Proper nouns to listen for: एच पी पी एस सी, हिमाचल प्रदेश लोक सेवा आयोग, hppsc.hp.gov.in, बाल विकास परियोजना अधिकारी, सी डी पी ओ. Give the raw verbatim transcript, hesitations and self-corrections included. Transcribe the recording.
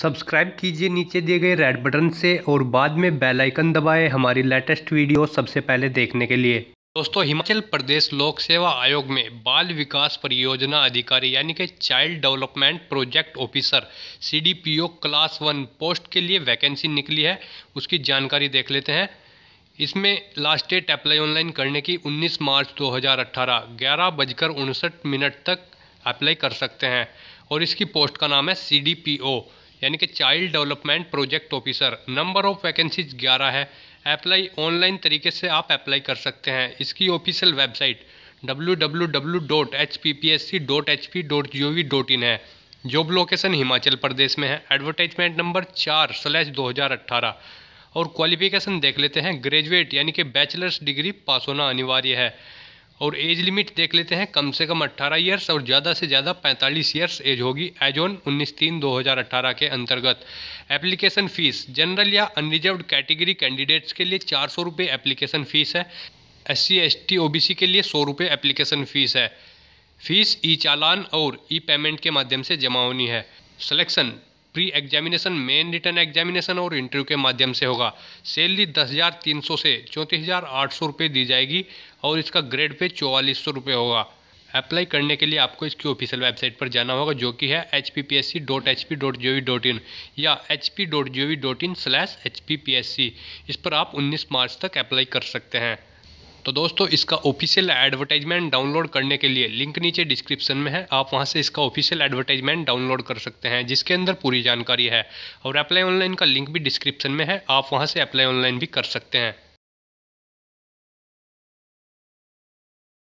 Subscribe कीजिए नीचे दिए गए रेड बटन से और बाद में बेल आइकन दबाएं हमारी लेटेस्ट वीडियो सबसे पहले देखने के लिए। दोस्तों, हिमाचल प्रदेश लोक सेवा आयोग में बाल विकास परियोजना अधिकारी यानी कि child development project officer सी डी पी ओ class one post के लिए वैकेंसी निकली है, उसकी जानकारी देख लेते हैं। इसमें लास्ट डेट अप्लाई ऑनलाइन करने की उन्नीस मार्च दो हज़ार अठारह ग्यारह बजकर उनसठ मिनट तक अप्लाई कर सकते हैं। और इसकी पोस्ट का नाम है सी डी पी ओ यानी कि child development project officer. Number of vacancies ग्यारह है। अप्लाई ऑनलाइन तरीके से आप अप्लाई कर सकते हैं। इसकी official website W W W dot एच पी पी एस सी dot H P dot gov dot in है। जॉब लोकेशन हिमाचल प्रदेश में है। एडवर्टाइजमेंट नंबर चार स्लैश दो हज़ार अट्ठारह। और क्वालिफिकेशन देख लेते हैं। ग्रेजुएट यानी कि बैचलर्स डिग्री पास होना अनिवार्य है। और एज लिमिट देख लेते हैं, कम से कम अट्ठारह ईयर्स और ज़्यादा से ज़्यादा पैंतालीस ईयर्स एज होगी। एज ऑन उन्नीस तीन दो हज़ार अट्ठारह के अंतर्गत। एप्लीकेशन फ़ीस जनरल या अनरिजर्व कैटेगरी कैंडिडेट्स के लिए चार सौ रुपये एप्लीकेशन फ़ीस है। S C S T O B C के लिए सौ रुपये एप्लीकेशन फ़ीस है। फ़ीस ई चालान और ई पेमेंट के माध्यम से जमा होनी है। Selection pre examination, main written examination और इंटरव्यू के माध्यम से होगा। सैलरी दस हज़ार तीन सौ से चौंतीस हज़ार आठ सौ रुपये दी जाएगी और इसका ग्रेड पे चौवालीस सौ रुपये होगा। अप्लाई करने के लिए आपको इसकी ऑफिशियल वेबसाइट पर जाना होगा जो कि है एच पी पी एस सी dot H P dot gov dot in या H P dot gov dot in slash एच पी पी एस सी। इस पर आप उन्नीस मार्च तक अप्लाई कर सकते हैं। तो दोस्तों, इसका ऑफिशियल एडवर्टाइजमेंट डाउनलोड करने के लिए लिंक नीचे डिस्क्रिप्शन में है, आप वहां से इसका ऑफिशियल एडवर्टाइजमेंट डाउनलोड कर सकते हैं जिसके अंदर पूरी जानकारी है। और अप्लाई ऑनलाइन का लिंक भी डिस्क्रिप्शन में है, आप वहां से अप्लाई ऑनलाइन भी कर सकते हैं।